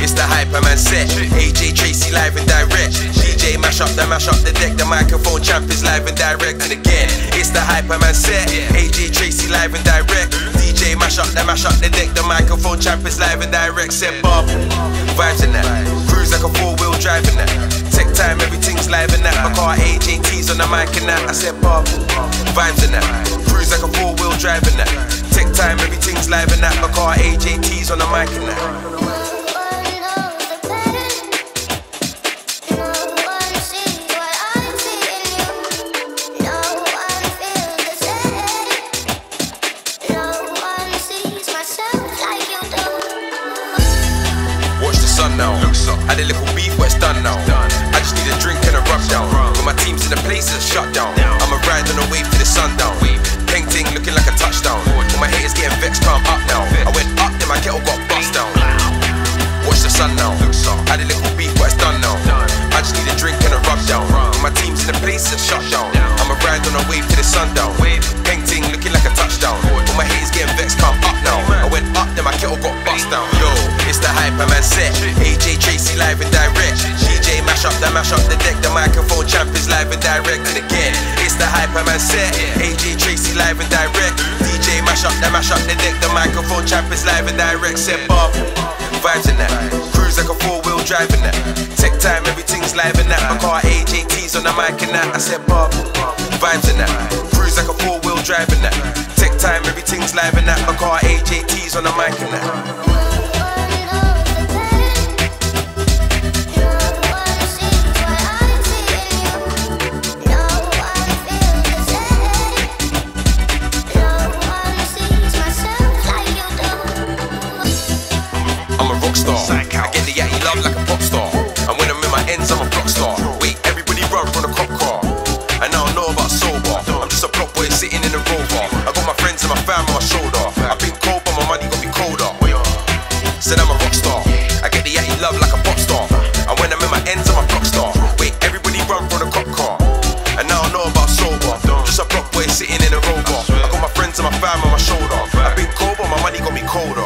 It's the Hyperman set, AJ Tracey live and direct. DJ mash up the deck. The microphone champ is live and direct. And again, it's the Hyperman set, AJ Tracey live and direct. DJ mash up the deck. The microphone champ is live and direct. Said Bob, vibes in that, cruise like a 4-wheel drive in that. Tech time, everything's live in that. My car AJT's on the mic in that. I said Bob, vibes in that, cruise like a 4-wheel drive in that. Tech time, everything's live in that. My car AJT's on the mic in that. Now. Had a little beef, but it's done now. I just need a drink and a rub down. Got my teams in the place that's shut down. I'ma ride on a wave to the sundown. Painting looking like a touchdown. All my haters getting vexed, come up now. I went up, then my kettle got bust down. Watch the sun now. Had a little beef, but it's done now. I just need a drink and a rub down. Got my teams in the place that's shut down. I'ma ride on a wave to the sundown. Painting looking like a touchdown. All my haters getting vexed, come up now. I went up, then my kettle got bust down. Yo, it's the Hyperman set. Live and direct, DJ mash up the deck. The microphone champ is live and direct. And again, it's the Hyperman set. AJ Tracey live and direct. DJ mash up the deck. The microphone champ is live and direct. Said Bob, vibes in that, cruise like a 4-wheel drive in that. Tech time, everything's live in that. My car AJT's on the mic in that. I said Bob, vibes in that, cruise like a 4-wheel drive in that. Tech time, everything's live in that. My car AJT's on the mic in that. I get the Yachty love like a pop star. And when I'm in my ends, I'm a block star. Wait, everybody run from the cop car. And I don't know about sober. I'm just a block boy sitting in a rover. I got my friends and my fam on my shoulder. I've been cold, but my money got me colder. Said I'm a rock star. I get the Yachty love like a pop star. And when I'm in my ends, I'm a block star. Wait, everybody run from the cop car. And I don't know about sober. I'm just a block boy sitting in a rover. I got my friends and my fam on my shoulder. I've been cold, but my money got me colder.